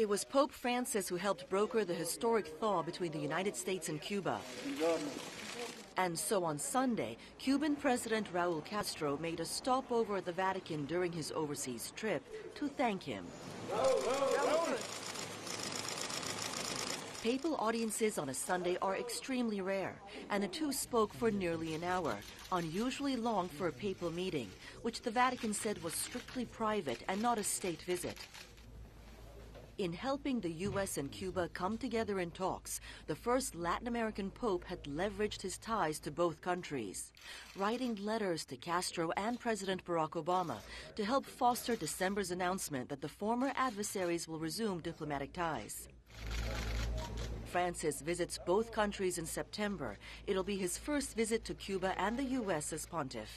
It was Pope Francis who helped broker the historic thaw between the United States and Cuba. And so on Sunday, Cuban President Raul Castro made a stopover at the Vatican during his overseas trip to thank him. Papal audiences on a Sunday are extremely rare, and the two spoke for nearly an hour, unusually long for a papal meeting, which the Vatican said was strictly private and not a state visit. In helping the U.S. and Cuba come together in talks, the first Latin American pope had leveraged his ties to both countries, writing letters to Castro and President Barack Obama to help foster December's announcement that the former adversaries will resume diplomatic ties. Francis visits both countries in September. It'll be his first visit to Cuba and the U.S. as pontiff.